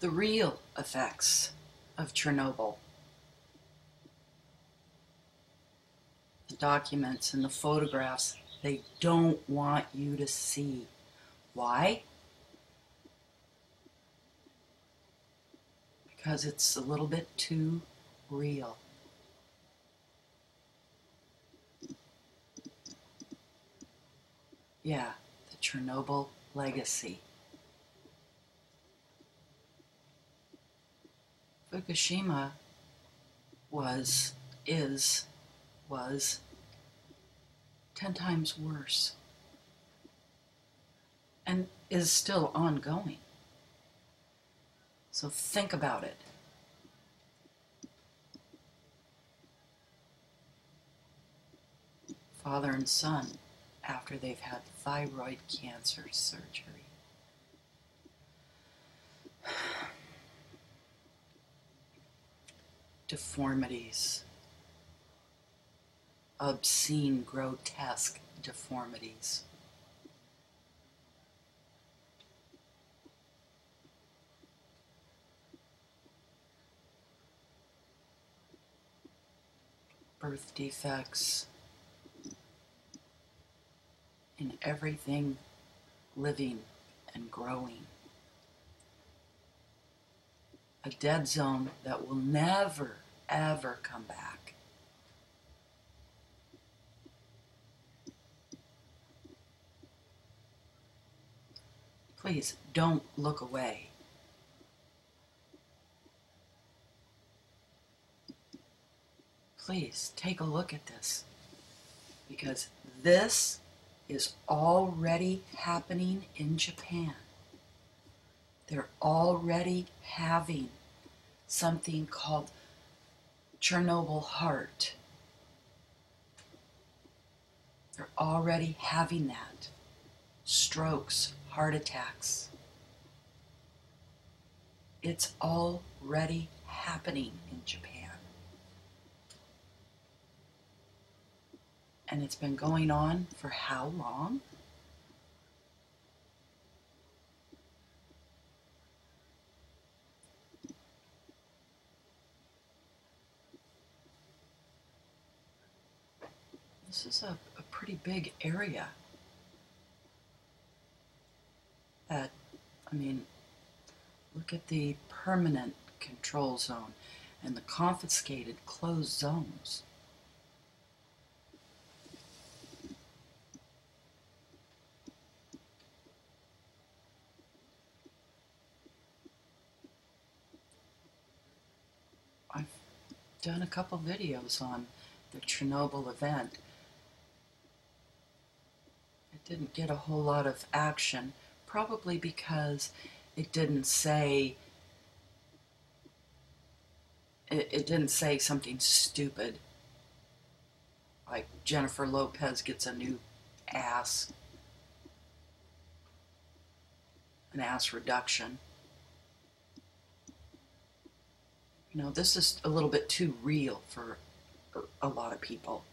the real effects of Chernobyl. The documents and the photographs they don't want you to see. Why? Because it's a little bit too real. Yeah, the Chernobyl legacy. Fukushima was 10 times worse and is still ongoing. So think about it. Father and son, after they've had thyroid cancer surgery. Deformities. Obscene, grotesque deformities. Birth defects in everything living and growing. A dead zone that will never, ever come back. Please don't look away. Please take a look at this, because this is already happening in Japan. They're already having something called Chernobyl Heart. They're already having that. Strokes, heart attacks. It's already happening in Japan. And it's been going on for how long? This is a pretty big area that, I mean, look at the permanent control zone and the confiscated closed zones. Done a couple videos on the Chernobyl event. It didn't get a whole lot of action, probably because it didn't say something stupid like Jennifer Lopez gets a new ass, an ass reduction. You know, this is a little bit too real for a lot of people.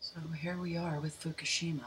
So here we are with Fukushima.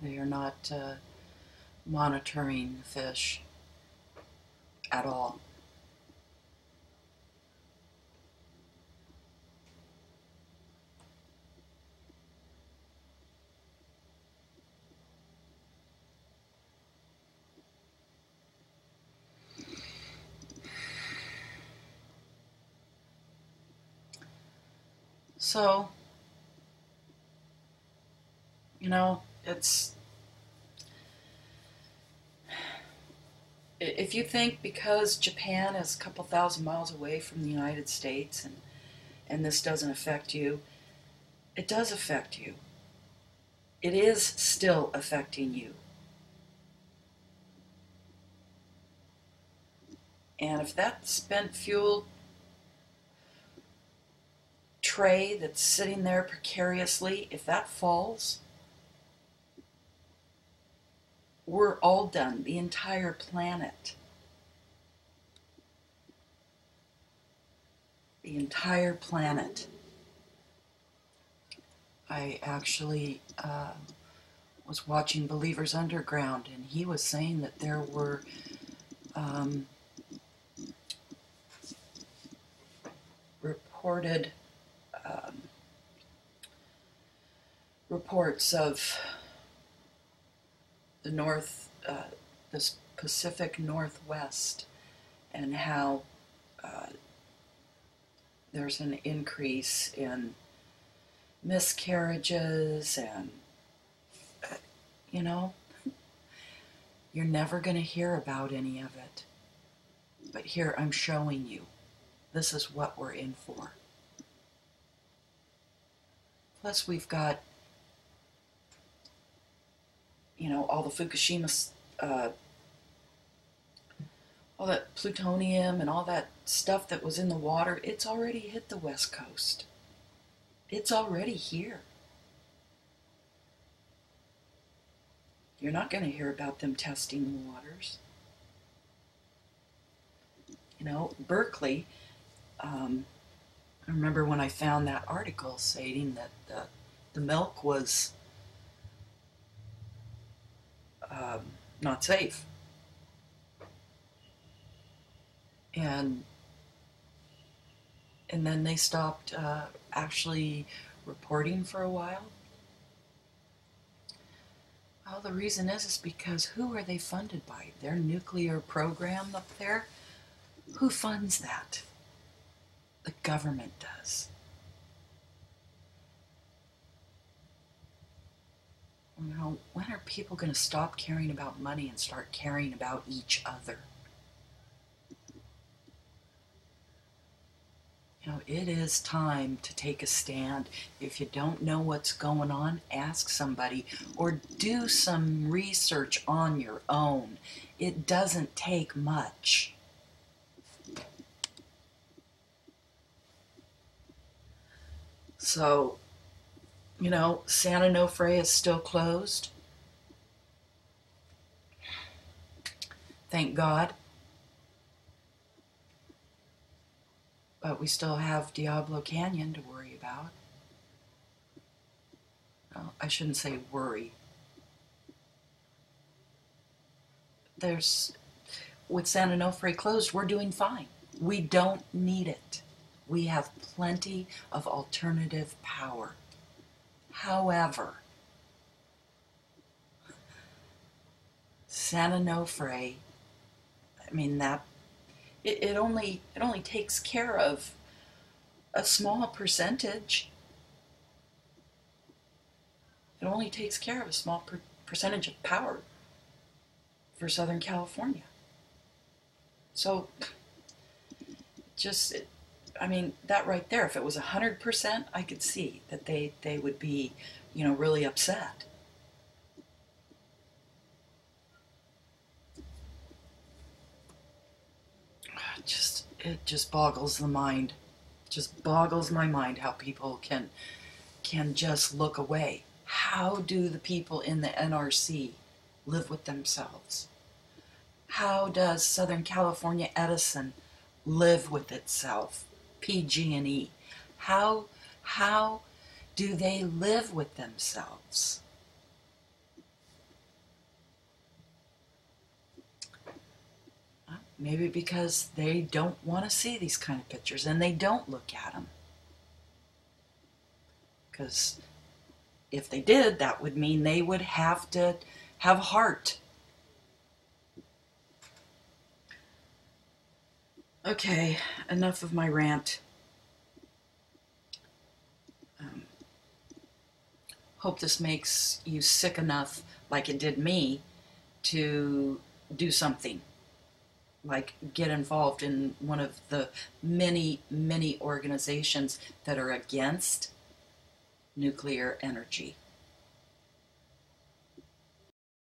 They are not monitoring the fish at all. So, you know, it's, if you think because Japan is a couple thousand miles away from the United States and this doesn't affect you, it does affect you. It is still affecting you. And if that spent fuel tray that's sitting there precariously, if that falls, we're all done, the entire planet. The entire planet. I actually was watching Believers Underground, and he was saying that there were reports of the this Pacific Northwest, and how there's an increase in miscarriages, and you know, you're never going to hear about any of it. But here I'm showing you, this is what we're in for. Plus we've got, you know, all the Fukushima, all that plutonium and all that stuff that was in the water, it's already hit the West Coast. It's already here. You're not going to hear about them testing the waters. You know, Berkeley, I remember when I found that article stating that the milk was not safe. And then they stopped actually reporting for a while. Well, the reason is because who are they funded by? Their nuclear program up there? Who funds that? The government does. You know, when are people going to stop caring about money and start caring about each other? You know, it is time to take a stand. If you don't know what's going on, ask somebody or do some research on your own. It doesn't take much. So, you know, San Onofre is still closed. Thank God. But we still have Diablo Canyon to worry about. Well, I shouldn't say worry. There's, with San Onofre closed, we're doing fine. We don't need it. We have plenty of alternative power. However, San Onofre, I mean, that it only takes care of a small percentage. It only takes care of a small percentage of power for Southern California. So just, I mean, that right there, if it was 100%, I could see that they would be, you know, really upset. Just, it just boggles the mind. Just boggles my mind how people can just look away. How do the people in the NRC live with themselves? How does Southern California Edison live with itself? PG&E. How do they live with themselves? Maybe because they don't want to see these kind of pictures and they don't look at them. Because if they did, that would mean they would have to have heart. Okay, enough of my rant. hope this makes you sick enough, like it did me, to do something. Like get involved in one of the many, many organizations that are against nuclear energy.